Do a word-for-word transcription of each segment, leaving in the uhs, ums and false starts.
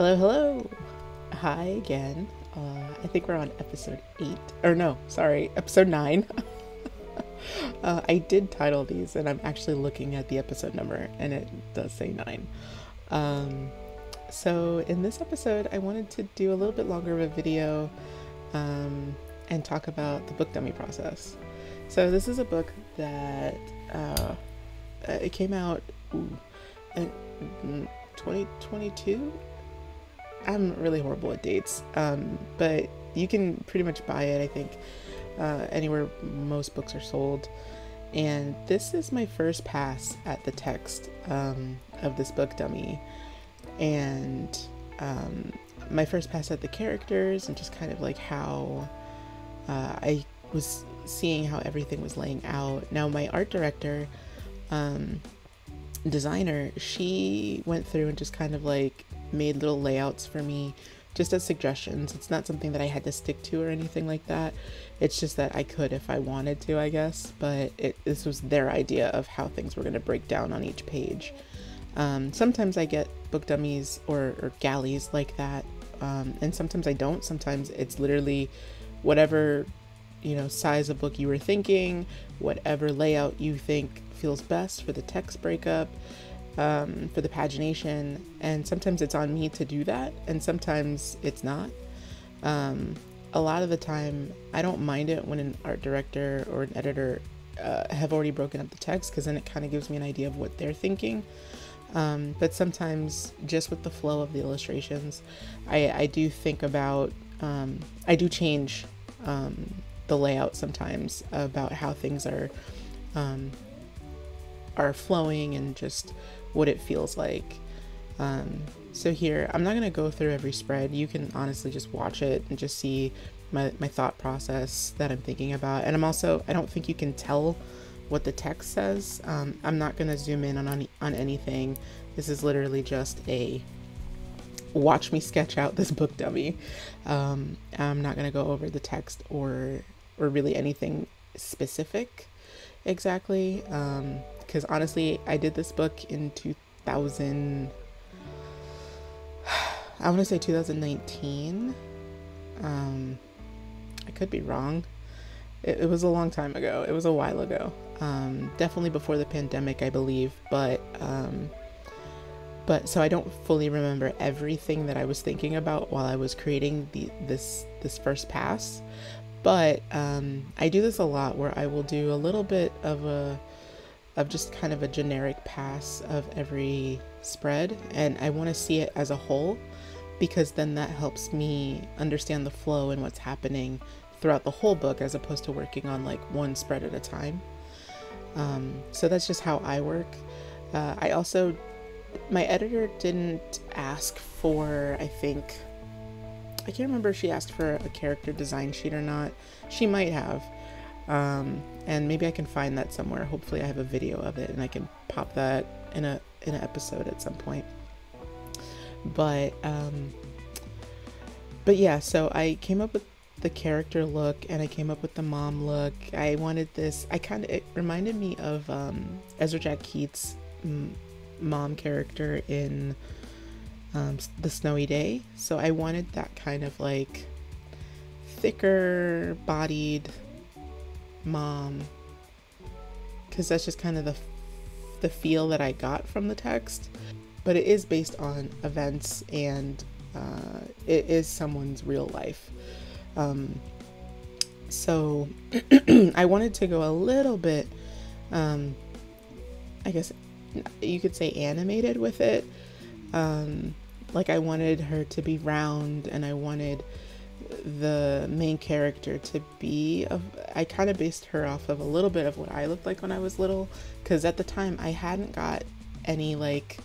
Hello, hello. Hi again. Uh, I think we're on episode eight. Or no, sorry, episode nine. uh, I did title these, and I'm actually looking at the episode number, and it does say nine. Um, so in this episode, I wanted to do a little bit longer of a video um, and talk about the book dummy process. So this is a book that uh, it came out ooh, in twenty twenty-two. I'm really horrible at dates, um, but you can pretty much buy it, I think, uh, anywhere most books are sold. And this is my first pass at the text um, of this book dummy, and um, my first pass at the characters, and just kind of like how uh, I was seeing how everything was laying out. Now, my art director, um, designer, she went through and just kind of like made little layouts for me just as suggestions. It's not something that I had to stick to or anything like that. It's just that I could if I wanted to, I guess, but it, this was their idea of how things were going to break down on each page. Um, sometimes I get book dummies or, or galleys like that, um, and sometimes I don't. Sometimes it's literally whatever, you know, size of book you were thinking, whatever layout you think feels best for the text breakup, um, for the pagination. And sometimes it's on me to do that, and sometimes it's not. Um, a lot of the time, I don't mind it when an art director or an editor uh, have already broken up the text, because then it kind of gives me an idea of what they're thinking. Um, but sometimes, just with the flow of the illustrations, I, I do think about, um, I do change um, the layout sometimes about how things are um, are flowing and just what it feels like. Um, so here, I'm not going to go through every spread. You can honestly just watch it and just see my, my thought process that I'm thinking about. And I'm also, I don't think you can tell what the text says. Um, I'm not going to zoom in on, on, on anything. This is literally just a watch me sketch out this book dummy. Um, I'm not going to go over the text or, or really anything specific exactly. Um, because honestly, I did this book in two thousand, I want to say two thousand nineteen, um, I could be wrong, it, it was a long time ago, it was a while ago, um, definitely before the pandemic, I believe, but, um, but, so I don't fully remember everything that I was thinking about while I was creating the, this, this first pass, but, um, I do this a lot where I will do a little bit of a, of just kind of a generic pass of every spread, and I want to see it as a whole, because then that helps me understand the flow and what's happening throughout the whole book, as opposed to working on like one spread at a time. Um, so that's just how I work. Uh, I also, my editor didn't ask for, I think, I can't remember if she asked for a character design sheet or not. She might have. Um, and maybe I can find that somewhere. Hopefully I have a video of it and I can pop that in a, in an episode at some point. But, um, but yeah, so I came up with the character look and I came up with the mom look. I wanted this, I kind of, it reminded me of, um, Ezra Jack Keats' mom character in, um, The Snowy Day. So I wanted that kind of like thicker bodied mom, because that's just kind of the the feel that I got from the text. But it is based on events, and uh, it is someone's real life. Um, so I wanted to go a little bit, um, I guess you could say, animated with it. Um, like I wanted her to be round, and I wanted the main character to be of, I kind of based her off of a little bit of what I looked like when I was little, because at the time I hadn't got any like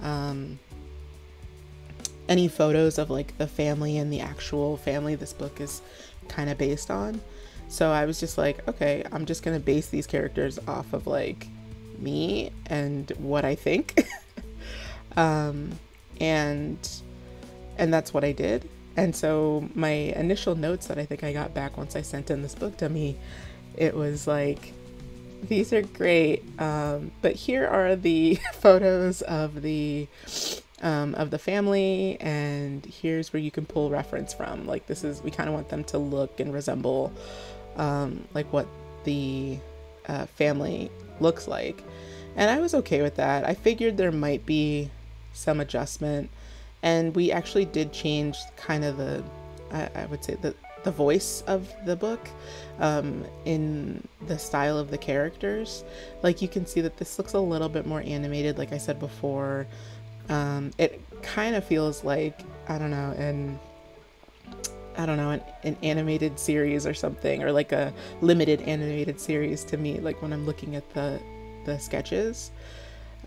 um any photos of like the family and the actual family this book is kind of based on. So I was just like, okay, I'm just gonna base these characters off of like me and what I think. um and and that's what I did. And so my initial notes that I think I got back once I sent in this book dummy, it was like, these are great, um, but here are the photos of the um, of the family, and here's where you can pull reference from. Like, this is, we kind of want them to look and resemble um, like what the uh, family looks like. And I was okay with that. I figured there might be some adjustment, and we actually did change kind of the, I, I would say the, the voice of the book um, in the style of the characters. Like, you can see that this looks a little bit more animated. Like I said before, um, it kind of feels like, I don't know, and I don't know, an, an animated series or something, or like a limited animated series to me, like when I'm looking at the, the sketches.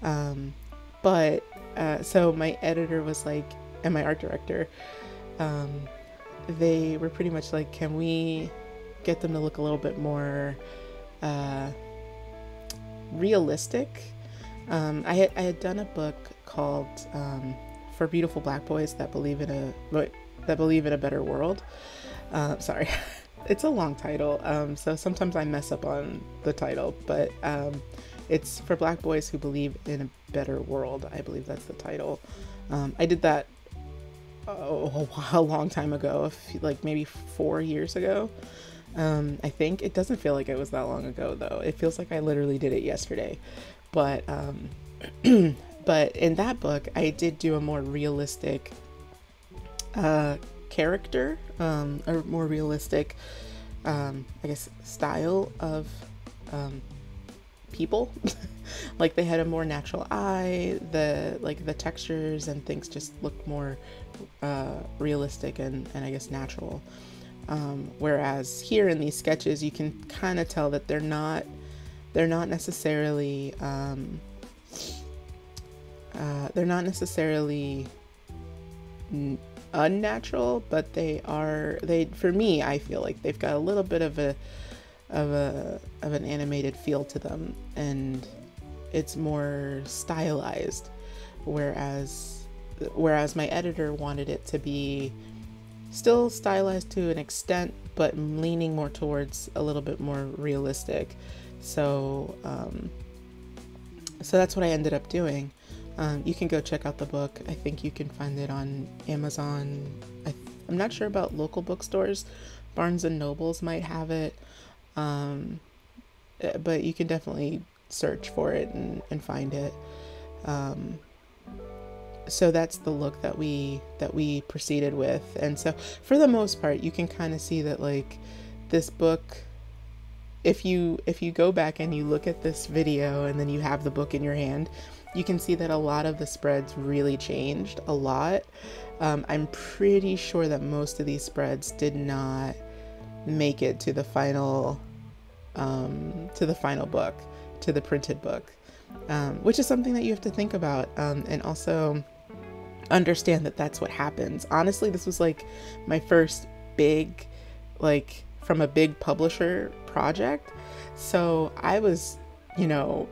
Um, but uh, so my editor was like, and my art director, um, they were pretty much like, can we get them to look a little bit more uh, realistic? Um, I, had, I had done a book called um, For Beautiful Black Boys that believe in a that believe in a better world. Uh, sorry, it's a long title, um, so sometimes I mess up on the title, but um, it's For Black Boys Who Believe in a Better World. I believe that's the title. Um, I did that Oh, a long time ago, like maybe four years ago. Um, I think it doesn't feel like it was that long ago though. It feels like I literally did it yesterday. But, um, but in that book, I did do a more realistic, uh, character, um, a more realistic, um, I guess style of, um, people. Like, they had a more natural eye, the like the textures and things just looked more uh realistic and and I guess natural, um whereas here in these sketches you can kind of tell that they're not they're not necessarily um uh they're not necessarily unnatural, but they are they for me I feel like they've got a little bit of a Of, a, of an animated feel to them, and it's more stylized, whereas whereas my editor wanted it to be still stylized to an extent, but leaning more towards a little bit more realistic. So um, so that's what I ended up doing. Um, you can go check out the book. I think you can find it on Amazon. I, I'm not sure about local bookstores. Barnes and Nobles might have it. Um, but you can definitely search for it and, and find it. Um, so that's the look that we, that we proceeded with. And so for the most part, you can kind of see that, like, this book, if you, if you go back and you look at this video and then you have the book in your hand, you can see that a lot of the spreads really changed a lot. Um, I'm pretty sure that most of these spreads did not make it to the final um to the final book, to the printed book, um which is something that you have to think about, um and also understand that that's what happens. Honestly, this was like my first big, like, from a big publisher project, so I was, you know,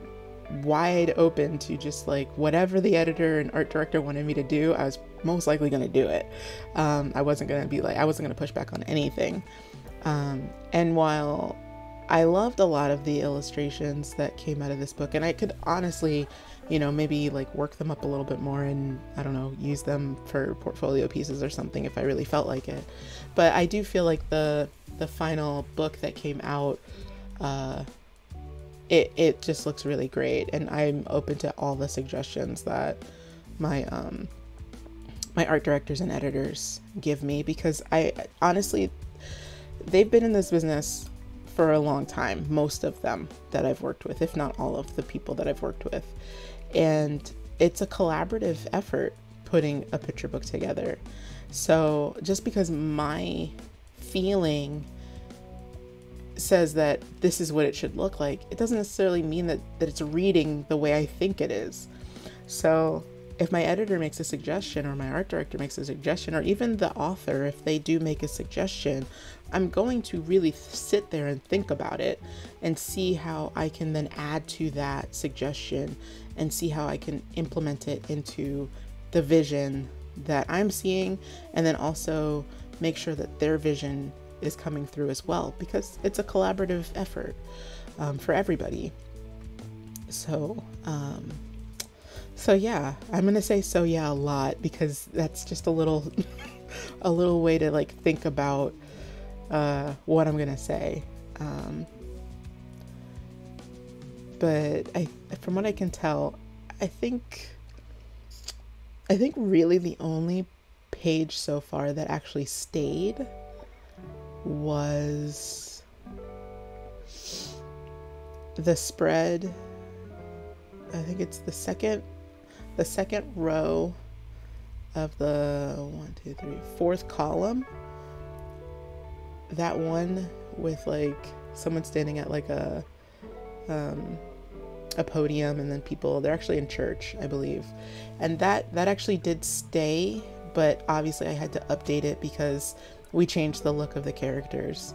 wide open to just like whatever the editor and art director wanted me to do. I was most likely going to do it. um I wasn't going to be like I wasn't going to push back on anything. Um, and while I loved a lot of the illustrations that came out of this book, and I could honestly, you know, maybe like work them up a little bit more and, I don't know, use them for portfolio pieces or something if I really felt like it. But I do feel like the, the final book that came out, uh, it, it just looks really great. And I'm open to all the suggestions that my, um, my art directors and editors give me, because I honestly, they've been in this business for a long time, most of them that I've worked with, if not all of the people that I've worked with. And it's a collaborative effort putting a picture book together. So just because my feeling says that this is what it should look like, it doesn't necessarily mean that, that it's reading the way I think it is. So if my editor makes a suggestion, or my art director makes a suggestion, or even the author, if they do make a suggestion, I'm going to really sit there and think about it and see how I can then add to that suggestion and see how I can implement it into the vision that I'm seeing, and then also make sure that their vision is coming through as well, because it's a collaborative effort um, for everybody. So, um, So yeah, I'm going to say so yeah a lot because that's just a little, a little way to like think about uh, what I'm going to say. Um, but I, from what I can tell, I think, I think really the only page so far that actually stayed was the spread. I think it's the second, the second row of the one, two, three, fourth column. That one with like someone standing at like a, um, a podium, and then people, they're actually in church, I believe. And that, that actually did stay, but obviously I had to update it because we changed the look of the characters.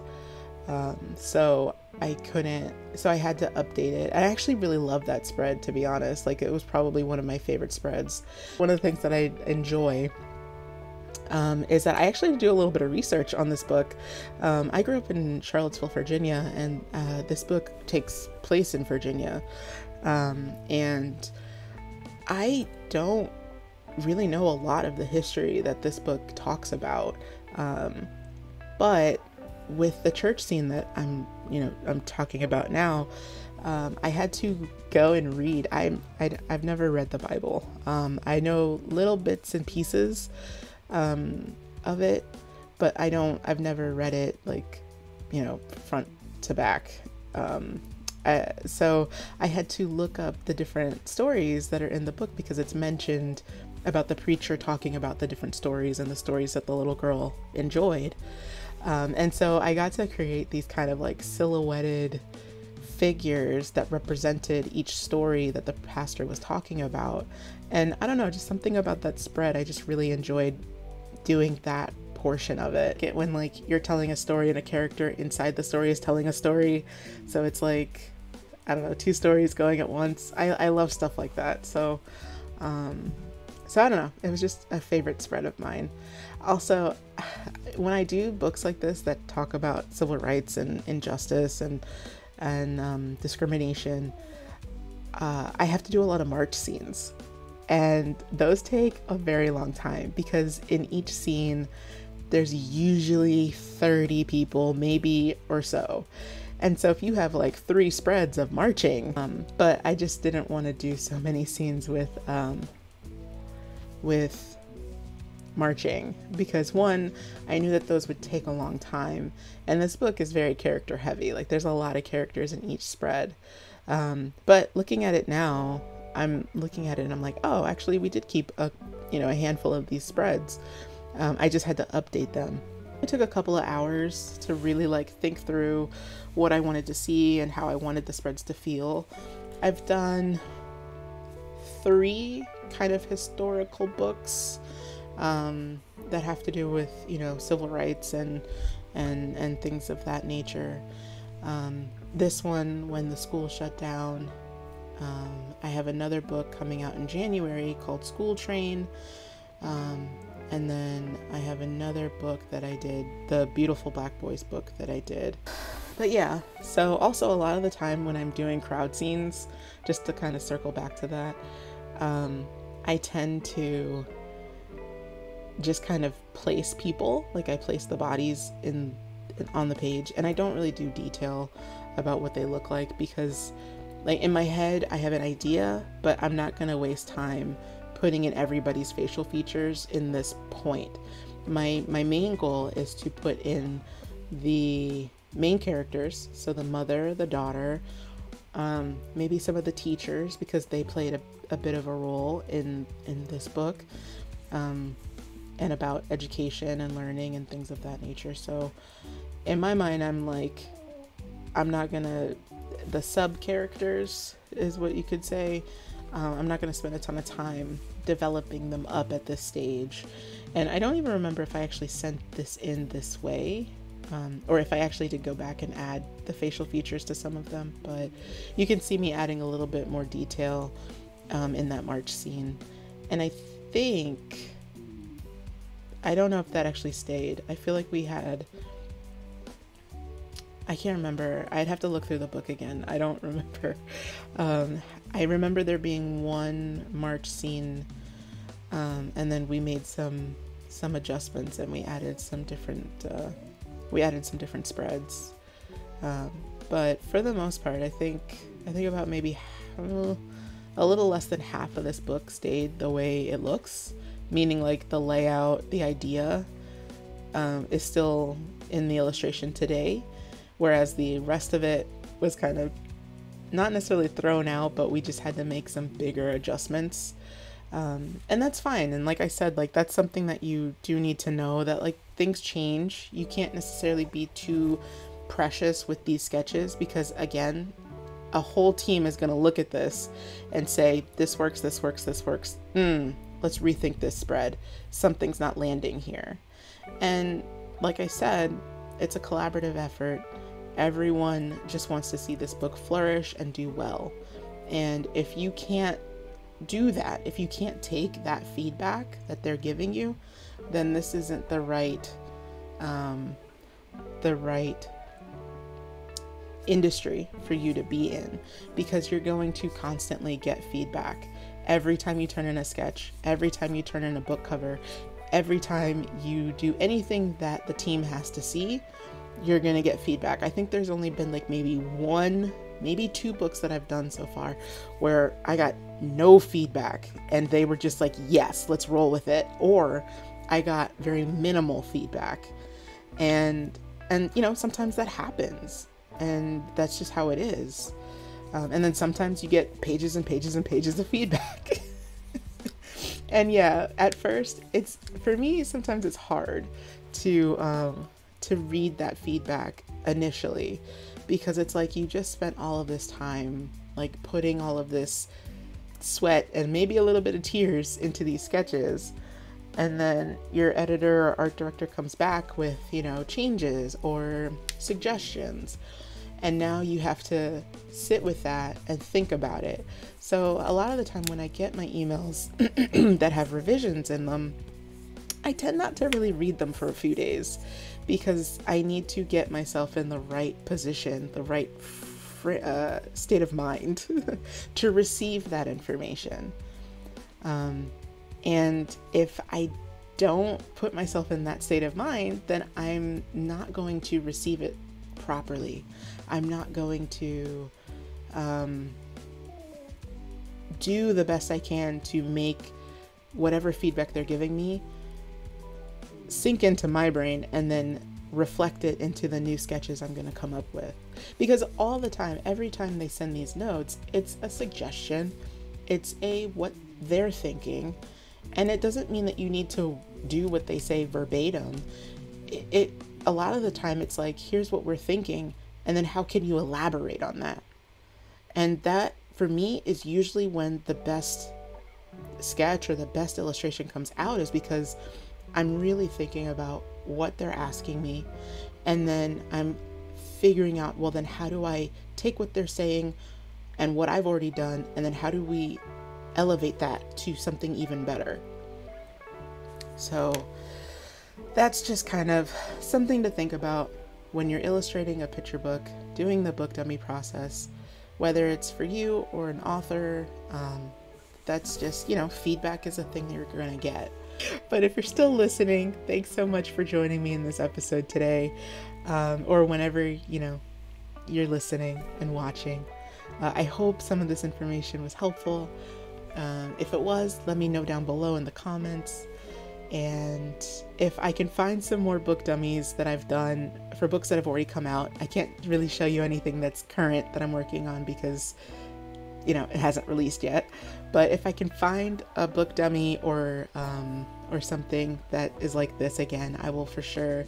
Um, so I couldn't, so I had to update it. I actually really loved that spread, to be honest. Like, it was probably one of my favorite spreads. One of the things that I enjoy um, is that I actually do a little bit of research on this book. Um, I grew up in Charlottesville, Virginia, and uh, this book takes place in Virginia. Um, and I don't really know a lot of the history that this book talks about. Um, but with the church scene that I'm, you know, I'm talking about now, um, I had to go and read. I'm, I, I've never read the Bible. Um, I know little bits and pieces, um, of it, but I don't, I've never read it like, you know, front to back. Um, I, so I had to look up the different stories that are in the book because it's mentioned about the preacher talking about the different stories and the stories that the little girl enjoyed. Um, and so I got to create these kind of like silhouetted figures that represented each story that the pastor was talking about. And I don't know, just something about that spread. I just really enjoyed doing that portion of it. It when like you're telling a story and a character inside the story is telling a story. So it's like, I don't know, two stories going at once. I, I love stuff like that. So, um, So I don't know, it was just a favorite spread of mine. Also, when I do books like this that talk about civil rights and injustice and and um, discrimination, uh, I have to do a lot of march scenes. And those take a very long time because in each scene, there's usually thirty people, maybe, or so. And so if you have like three spreads of marching, um, but I just didn't want to do so many scenes with um, with marching because one, I knew that those would take a long time, and this book is very character heavy. Like, there's a lot of characters in each spread. Um, but looking at it now, I'm looking at it and I'm like, oh, actually we did keep a, you know, a handful of these spreads. Um, I just had to update them. It took a couple of hours to really like think through what I wanted to see and how I wanted the spreads to feel. I've done three kind of historical books um, that have to do with, you know, civil rights and and and things of that nature. Um, this one, when the school shut down. Um, I have another book coming out in January called School Train, um, and then I have another book that I did, the Beautiful Black Boys book that I did. But yeah, so also a lot of the time when I'm doing crowd scenes, just to kind of circle back to that, um, I tend to just kind of place people, like I place the bodies in, in on the page, and I don't really do detail about what they look like because, like, in my head I have an idea, but I'm not gonna waste time putting in everybody's facial features in this point. My my main goal is to put in the main characters, so the mother, the daughter, um, maybe some of the teachers because they played a, a bit of a role in in this book, um, and about education and learning and things of that nature. So in my mind, I'm like, I'm not gonna, the sub characters is what you could say. Um, I'm not gonna spend a ton of time developing them up at this stage. And I don't even remember if I actually sent this in this way. Um, or if I actually did go back and add the facial features to some of them, but you can see me adding a little bit more detail um, in that march scene. And I think, I don't know if that actually stayed. I feel like we had I can't remember. I'd have to look through the book again. I don't remember. Um, I remember there being one march scene, um, and then we made some some adjustments, and we added some different uh, we added some different spreads. Um, but for the most part, I think I think about maybe uh, a little less than half of this book stayed the way it looks, meaning like the layout, the idea um, is still in the illustration today. Whereas the rest of it was kind of not necessarily thrown out, but we just had to make some bigger adjustments. Um, and that's fine. And like I said, like that's something that you do need to know, that like things change. You can't necessarily be too precious with these sketches, because again, a whole team is going to look at this and say, this works, this works, this works. Hmm, let's rethink this spread. Something's not landing here. And like I said, it's a collaborative effort. Everyone just wants to see this book flourish and do well. And if you can't do that, if you can't take that feedback that they're giving you, then this isn't the right, um, the right industry for you to be in, because you're going to constantly get feedback. Every time you turn in a sketch, every time you turn in a book cover, every time you do anything that the team has to see, you're going to get feedback. I think there's only been like maybe one, maybe two books that I've done so far where I got no feedback and they were just like, yes, let's roll with it. Or I got very minimal feedback. And, and you know, sometimes that happens and that's just how it is. Um, and then sometimes you get pages and pages and pages of feedback. And yeah, at first, it's, for me, sometimes it's hard to, um, to read that feedback initially, because it's like, you just spent all of this time, like putting all of this sweat and maybe a little bit of tears into these sketches. And then your editor or art director comes back with, you know, changes or suggestions. And now you have to sit with that and think about it. So a lot of the time when I get my emails that have revisions in them, I tend not to really read them for a few days, because I need to get myself in the right position, the right fr uh, state of mind to receive that information. Um, and if I don't put myself in that state of mind, then I'm not going to receive it properly. I'm not going to um, do the best I can to make whatever feedback they're giving me sink into my brain and then reflect it into the new sketches I'm going to come up with. Because all the time, every time they send these notes, it's a suggestion. It's a what they're thinking. And it doesn't mean that you need to do what they say verbatim. It, it a lot of the time it's like, here's what we're thinking, and then how can you elaborate on that? And that for me is usually when the best sketch or the best illustration comes out, is because I'm really thinking about what they're asking me, and then I'm figuring out, well, then how do I take what they're saying and what I've already done, and then how do we elevate that to something even better? So that's just kind of something to think about when you're illustrating a picture book, doing the book dummy process, whether it's for you or an author. Um, that's just, you know, feedback is a thing that you're going to get. But if you're still listening, thanks so much for joining me in this episode today, um, or whenever, you know, you're listening and watching. Uh, I hope some of this information was helpful. Um, if it was, let me know down below in the comments. And if I can find some more book dummies that I've done for books that have already come out, I can't really show you anything that's current that I'm working on because, you know, it hasn't released yet. But if I can find a book dummy or, um, or something that is like this again, I will for sure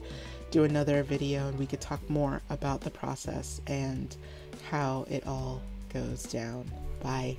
do another video and we could talk more about the process and how it all goes down. Bye.